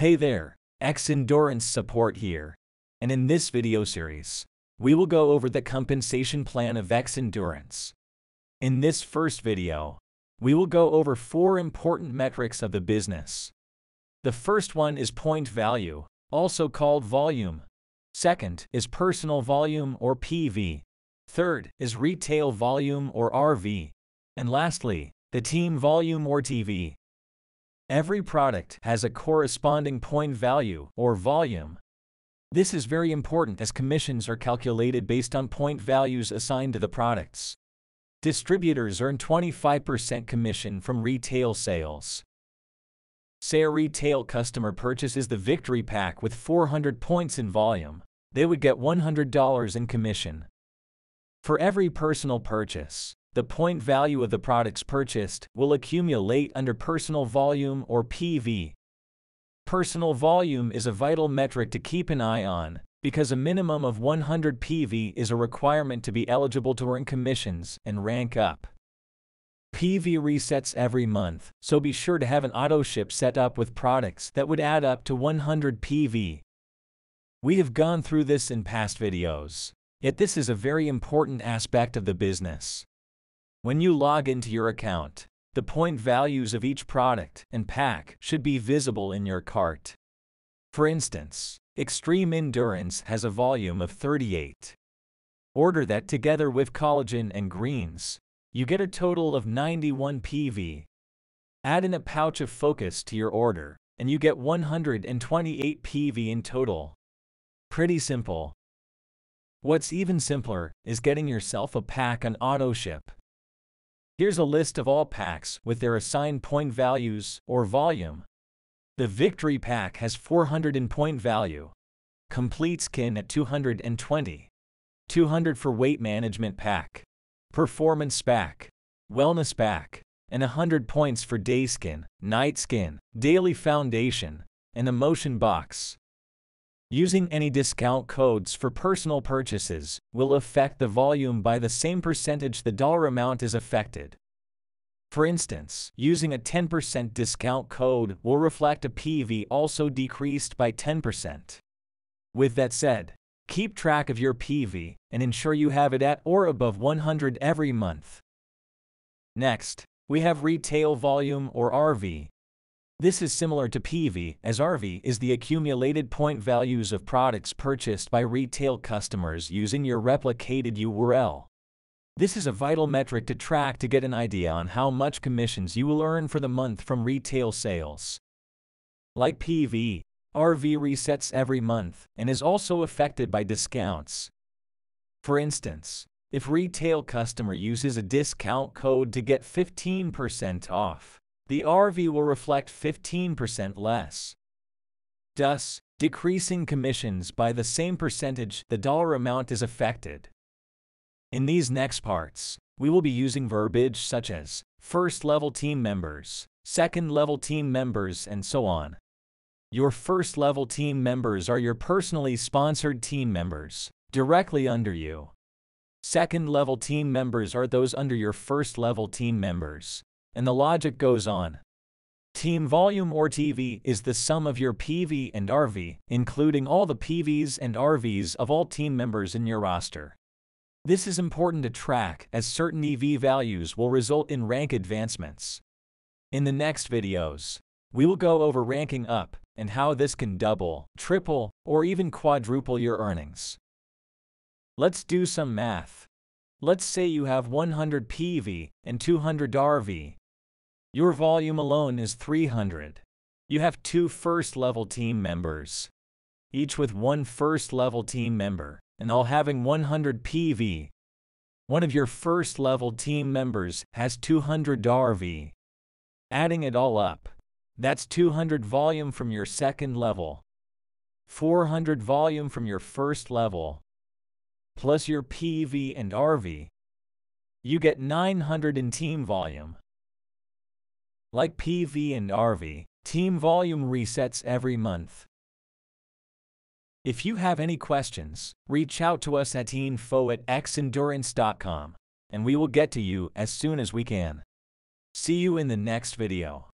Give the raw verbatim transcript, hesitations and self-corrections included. Hey there, Xendurance support here, and in this video series, we will go over the compensation plan of Xendurance. In this first video, we will go over four important metrics of the business. The first one is point value, also called volume. Second is personal volume or P V. Third is retail volume or R V. And lastly, the team volume or T V. Every product has a corresponding point value or volume. This is very important as commissions are calculated based on point values assigned to the products. Distributors earn twenty-five percent commission from retail sales. Say a retail customer purchases the Victory Pack with four hundred points in volume, they would get one hundred dollars in commission. For every personal purchase, the point value of the products purchased will accumulate under personal volume or P V. Personal volume is a vital metric to keep an eye on, because a minimum of one hundred P V is a requirement to be eligible to earn commissions and rank up. P V resets every month, so be sure to have an auto ship set up with products that would add up to one hundred P V. We have gone through this in past videos, yet this is a very important aspect of the business. When you log into your account, the point values of each product and pack should be visible in your cart. For instance, Extreme Endurance has a volume of thirty-eight. Order that together with Collagen and Greens, you get a total of ninety-one P V. Add in a pouch of Focus to your order, and you get one hundred twenty-eight P V in total. Pretty simple. What's even simpler is getting yourself a pack on auto ship. Here's a list of all packs with their assigned point values or volume. The Victory Pack has four hundred in point value. Complete Skin at two hundred twenty. two hundred for Weight Management Pack, Performance Pack, Wellness Pack, and one hundred points for Day Skin, Night Skin, Daily Foundation, and Emotion Box. Using any discount codes for personal purchases will affect the volume by the same percentage the dollar amount is affected. For instance, using a ten percent discount code will reflect a P V also decreased by ten percent. With that said, keep track of your P V and ensure you have it at or above one hundred every month. Next, we have retail volume or R V. This is similar to P V, as R V is the accumulated point values of products purchased by retail customers using your replicated U R L. This is a vital metric to track to get an idea on how much commissions you will earn for the month from retail sales. Like P V, R V resets every month and is also affected by discounts. For instance, if retail customer uses a discount code to get fifteen percent off, the R V will reflect fifteen percent less, thus decreasing commissions by the same percentage the dollar amount is affected. In these next parts, we will be using verbiage such as first-level team members, second-level team members, and so on. Your first-level team members are your personally sponsored team members, directly under you. Second-level team members are those under your first-level team members. And the logic goes on. Team volume or T V is the sum of your P V and R V, including all the P Vs and R Vs of all team members in your roster. This is important to track as certain E V values will result in rank advancements. In the next videos, we will go over ranking up and how this can double, triple, or even quadruple your earnings. Let's do some math. Let's say you have one hundred P V and two hundred R V. Your volume alone is three hundred. You have two first-level team members, each with one first-level team member, and all having one hundred P V. One of your first-level team members has two hundred R V. Adding it all up, that's two hundred volume from your second level, four hundred volume from your first level, plus your P V and R V, you get nine hundred in team volume. Like P V and R V, team volume resets every month. If you have any questions, reach out to us at info at xendurance dot com, and we will get to you as soon as we can. See you in the next video.